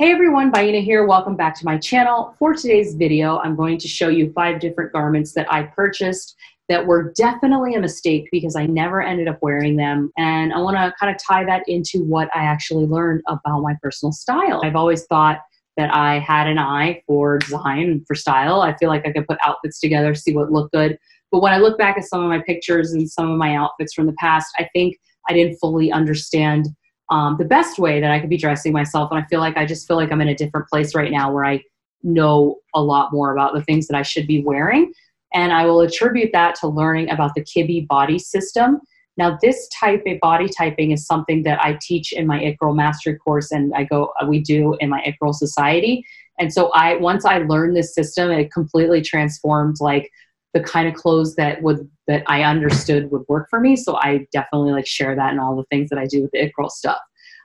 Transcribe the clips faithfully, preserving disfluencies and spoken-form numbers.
Hey everyone, Baiyina here. Welcome back to my channel. For today's video, I'm going to show you five different garments that I purchased that were definitely a mistake because I never ended up wearing them. And I want to kind of tie that into what I actually learned about my personal style. I've always thought that I had an eye for design and for style. I feel like I could put outfits together, see what looked good. But when I look back at some of my pictures and some of my outfits from the past, I think I didn't fully understand Um, the best way that I could be dressing myself. And I feel like, I just feel like I'm in a different place right now where I know a lot more about the things that I should be wearing. And I will attribute that to learning about the Kibbe body system. Now this type of body typing is something that I teach in my It Girl Mastery course and I go, we do in my It Girl Society. And so I, once I learned this system, it completely transformed like the kind of clothes that would, that I understood would work for me. So I definitely like share that in all the things that I do with the It Girl stuff.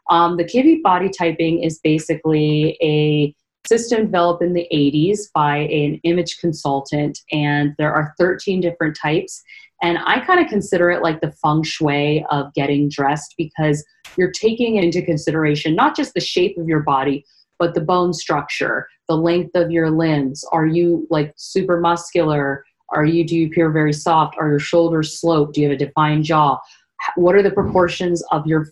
Um, the Kibbe body typing is basically a system developed in the eighties by an image consultant. And there are thirteen different types. And I kind of consider it like the feng shui of getting dressed because you're taking into consideration not just the shape of your body, but the bone structure, the length of your limbs. Are you like super muscular? Are you, do you appear very soft? Are your shoulders sloped? Do you have a defined jaw? What are the proportions of your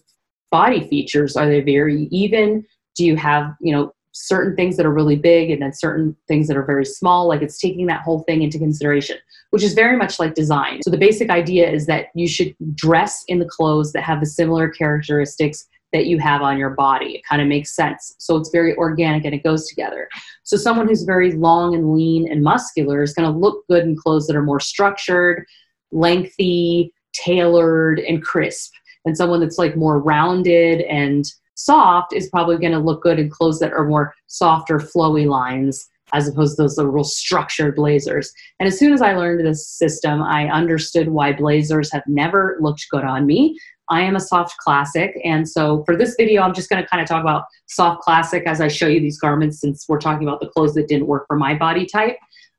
body features? Are they very even? Do you have, you know, certain things that are really big and then certain things that are very small? Like it's taking that whole thing into consideration, which is very much like design. So the basic idea is that you should dress in the clothes that have the similar characteristics that you have on your body. It kind of makes sense. So it's very organic and it goes together. So someone who's very long and lean and muscular is going to look good in clothes that are more structured, lengthy, tailored, and crisp. And someone that's like more rounded and soft is probably going to look good in clothes that are more softer, flowy lines, as opposed to those real structured blazers. And as soon as I learned this system, I understood why blazers have never looked good on me. I am a soft classic. And so for this video, I'm just going to kind of talk about soft classic as I show you these garments, since we're talking about the clothes that didn't work for my body type.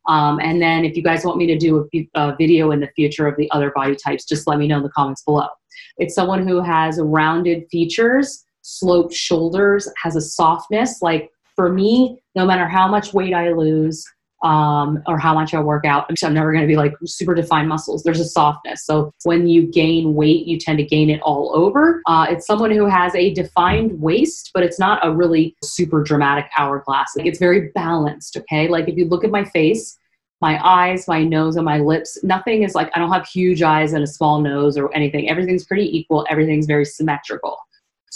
Um, and then if you guys want me to do a, a video in the future of the other body types, just let me know in the comments below. It's someone who has rounded features, sloped shoulders, has a softness. Like for me, no matter how much weight I lose, Um, or how much I work out, I'm never going to be like super defined muscles. There's a softness. So when you gain weight, you tend to gain it all over. Uh, it's someone who has a defined waist, but it's not a really super dramatic hourglass. Like it's very balanced. Okay. Like if you look at my face, my eyes, my nose, and my lips, nothing is like, I don't have huge eyes and a small nose or anything. Everything's pretty equal. Everything's very symmetrical.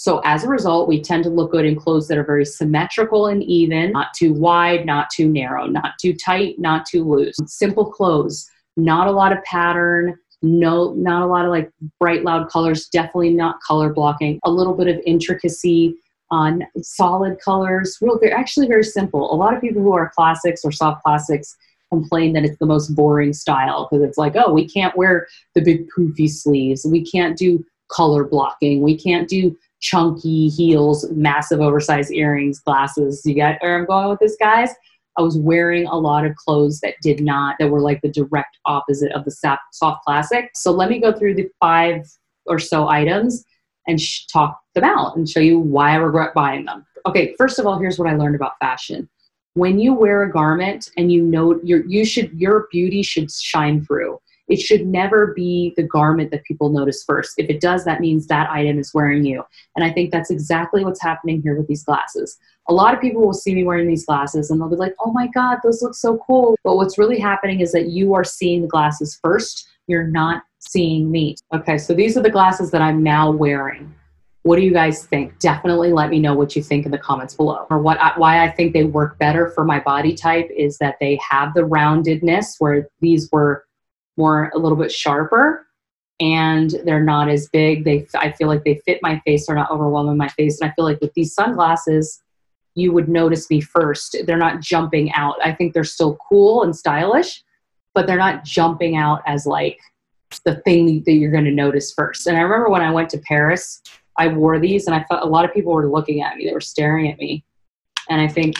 So as a result, we tend to look good in clothes that are very symmetrical and even, not too wide, not too narrow, not too tight, not too loose. Simple clothes, not a lot of pattern, no, not a lot of like bright, loud colors, definitely not color blocking, a little bit of intricacy on solid colors. Well, they're actually very simple. A lot of people who are classics or soft classics complain that it's the most boring style because it's like, oh, we can't wear the big poofy sleeves. We can't do color blocking. We can't do chunky heels, massive oversized earrings, glasses. You got where I'm going with this, guys? I was wearing a lot of clothes that did not, that were like the direct opposite of the soft classic. So let me go through the five or so items and sh talk them out and show you why I regret buying them. Okay, first of all, here's what I learned about fashion. When you wear a garment and you know your, you should, your beauty should shine through. It should never be the garment that people notice first. If it does, that means that item is wearing you. And I think that's exactly what's happening here with these glasses. A lot of people will see me wearing these glasses and they'll be like, oh my God, those look so cool. But what's really happening is that you are seeing the glasses first. You're not seeing me. Okay, so these are the glasses that I'm now wearing. What do you guys think? Definitely let me know what you think in the comments below. Or what I, why I think they work better for my body type is that they have the roundedness, where these were more a little bit sharper and they're not as big. They, I feel like they fit my face, they're not overwhelming my face. And I feel like with these sunglasses, you would notice me first. They're not jumping out. I think they're still cool and stylish, but they're not jumping out as like the thing that you're gonna notice first. And I remember when I went to Paris, I wore these and I thought a lot of people were looking at me, they were staring at me. And I think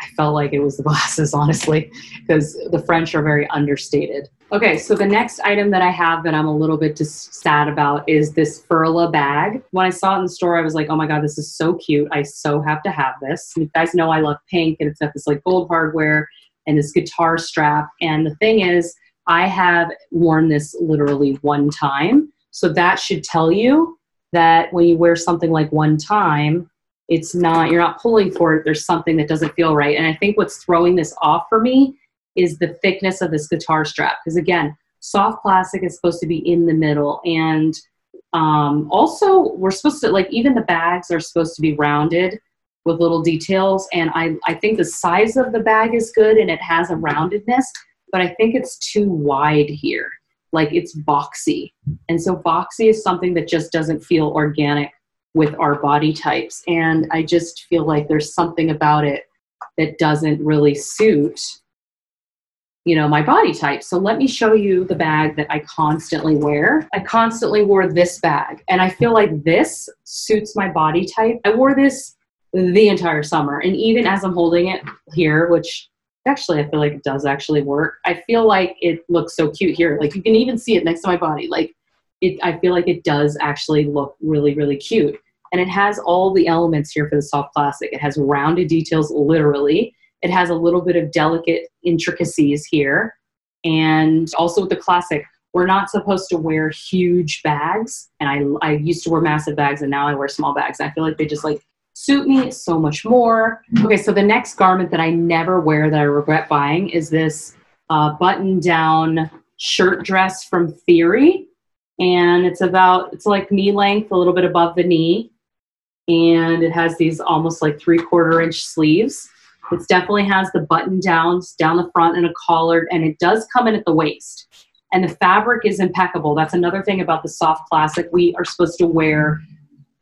I felt like it was the glasses, honestly, because the French are very understated. Okay, so the next item that I have that I'm a little bit just sad about is this Furla bag. When I saw it in the store, I was like, oh my God, this is so cute. I so have to have this. You guys know I love pink, and it's got this like gold hardware and this guitar strap. And the thing is, I have worn this literally one time. So that should tell you that when you wear something like one time, it's not, you're not pulling for it. There's something that doesn't feel right. And I think what's throwing this off for me is the thickness of this guitar strap. Because again, soft plastic is supposed to be in the middle. And um, also we're supposed to, like, even the bags are supposed to be rounded with little details. And I, I think the size of the bag is good and it has a roundedness, but I think it's too wide here. Like, it's boxy. And so boxy is something that just doesn't feel organic with our body types. And I just feel like there's something about it that doesn't really suit, you know, my body type. So let me show you the bag that I constantly wear. I constantly wore this bag, and I feel like this suits my body type. I wore this the entire summer. And even as I'm holding it here, which actually I feel like it does actually work, I feel like it looks so cute here. Like, you can even see it next to my body. Like, it, I feel like it does actually look really, really cute. And it has all the elements here for the soft plastic. It has rounded details, literally. It has a little bit of delicate intricacies here. And also with the classic, we're not supposed to wear huge bags. And I, I used to wear massive bags, and now I wear small bags. I feel like they just like suit me so much more. Okay, so the next garment that I never wear that I regret buying is this uh, button-down shirt dress from Theory. And it's about, it's like knee length, a little bit above the knee. And it has these almost like three quarter inch sleeves. It definitely has the button downs down the front and a collar, and it does come in at the waist. And the fabric is impeccable. That's another thing about the soft classic. We are supposed to wear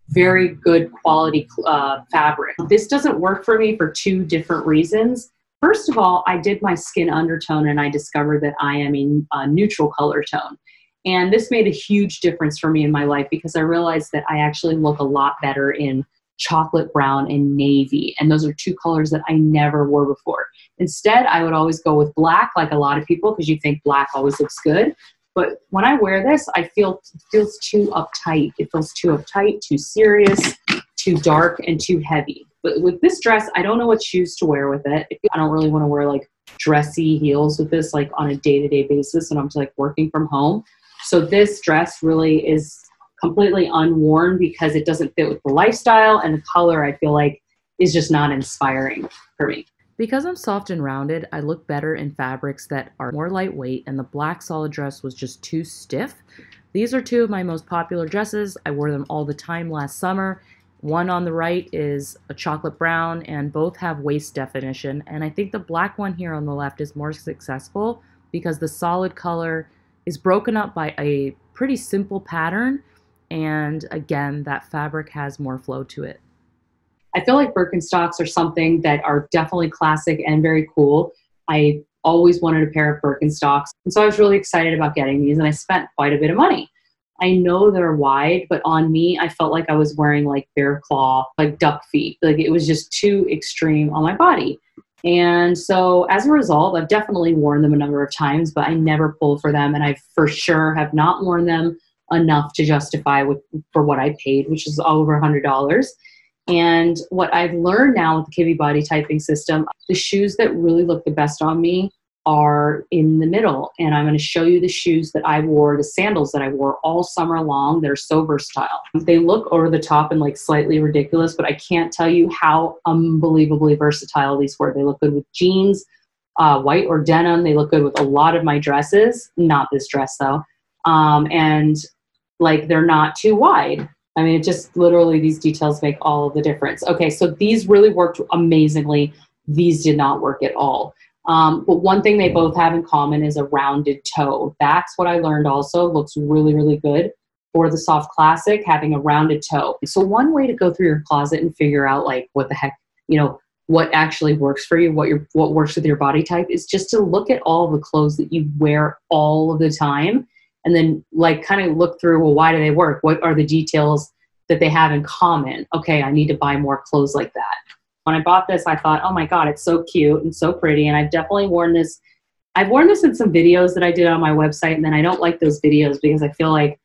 very good quality uh, fabric. This doesn't work for me for two different reasons. First of all, I did my skin undertone and I discovered that I am in a neutral color tone. And this made a huge difference for me in my life, because I realized that I actually look a lot better in chocolate brown and navy. And those are two colors that I never wore before. Instead, I would always go with black, like a lot of people, because you think black always looks good. But when I wear this, I feel it feels too uptight. It feels too uptight, too serious, too dark, and too heavy. But with this dress, I don't know what shoes to wear with it. I don't really want to wear like dressy heels with this, like on a day-to-day basis when I'm like working from home. So this dress really is completely unworn because it doesn't fit with the lifestyle, and the color, I feel like, is just not inspiring for me. Because I'm soft and rounded, I look better in fabrics that are more lightweight, and the black solid dress was just too stiff. These are two of my most popular dresses. I wore them all the time last summer. One on the right is a chocolate brown, and both have waist definition. And I think the black one here on the left is more successful because the solid color is broken up by a pretty simple pattern, and again, that fabric has more flow to it. I feel like Birkenstocks are something that are definitely classic and very cool. I always wanted a pair of Birkenstocks, and so I was really excited about getting these, and I spent quite a bit of money. I know they're wide, but on me, I felt like I was wearing like bear claw, like duck feet. Like, it was just too extreme on my body. And so as a result, I've definitely worn them a number of times, but I never pull for them. And I for sure have not worn them enough to justify with, for what I paid, which is over one hundred dollars. And what I've learned now with the Kibbe body typing system, the shoes that really look the best on me are in the middle. And I'm going to show you the shoes that I wore, the sandals that I wore all summer long that are so versatile. They look over the top and like slightly ridiculous, but I can't tell you how unbelievably versatile these were. They look good with jeans, uh, white or denim. They look good with a lot of my dresses, not this dress though. Um, and like, they're not too wide. I mean, it just literally, these details make all of the difference. Okay, so these really worked amazingly. These did not work at all. Um, but one thing they both have in common is a rounded toe. That's what I learned also looks really, really good for the soft classic, having a rounded toe. So one way to go through your closet and figure out like what the heck, you know, what actually works for you, what your, what works with your body type, is just to look at all the clothes that you wear all of the time. And then like kind of look through, well, why do they work? What are the details that they have in common? Okay, I need to buy more clothes like that. When I bought this, I thought, oh my God, it's so cute and so pretty. And I've definitely worn this. I've worn this in some videos that I did on my website. And then I don't like those videos because I feel like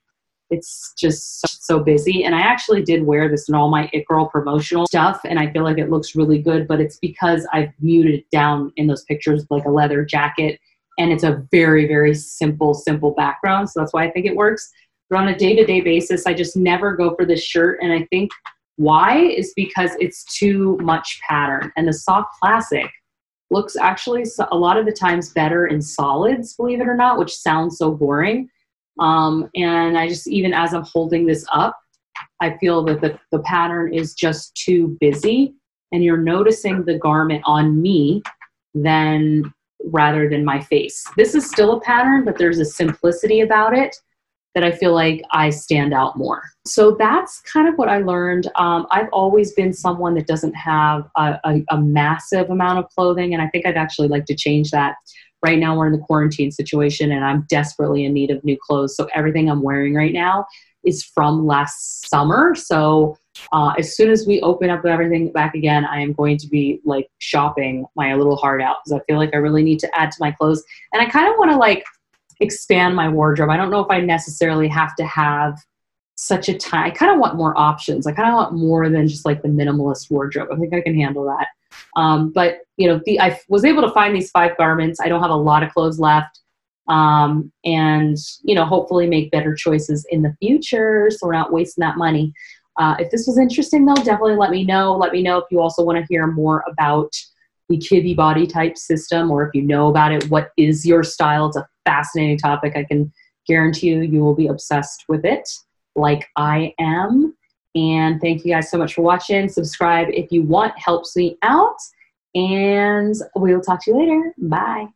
it's just so, so busy. And I actually did wear this in all my It Girl promotional stuff. And I feel like it looks really good, but it's because I've muted it down in those pictures, like a leather jacket. And it's a very, very simple, simple background. So that's why I think it works. But on a day-to-day basis, I just never go for this shirt. And I think why is because it's too much pattern. And the Soft Classic looks actually a lot of the times better in solids, believe it or not, which sounds so boring. Um, and I just, even as I'm holding this up, I feel that the, the pattern is just too busy. And you're noticing the garment on me than rather than my face. This is still a pattern, but there's a simplicity about it that I feel like I stand out more. So that's kind of what I learned. Um, I've always been someone that doesn't have a, a, a massive amount of clothing, and I think I'd actually like to change that. Right now we're in the quarantine situation, and I'm desperately in need of new clothes. So everything I'm wearing right now is from last summer. So uh, as soon as we open up everything back again, I am going to be like shopping my little heart out because I feel like I really need to add to my clothes. And I kind of want to like expand my wardrobe. I don't know if I necessarily have to have such a time. I kind of want more options. I kind of want more than just like the minimalist wardrobe. I think I can handle that. Um, but you know, the, I was able to find these five garments. I don't have a lot of clothes left. Um, and you know, hopefully make better choices in the future. So we're not wasting that money. Uh, if this was interesting though, definitely let me know. Let me know if you also want to hear more about the Kibbe body type system, or if you know about it, what is your style? It's a fascinating topic. I can guarantee you, you will be obsessed with it like I am. And thank you guys so much for watching. Subscribe if you want, helps me out. And we will talk to you later. Bye.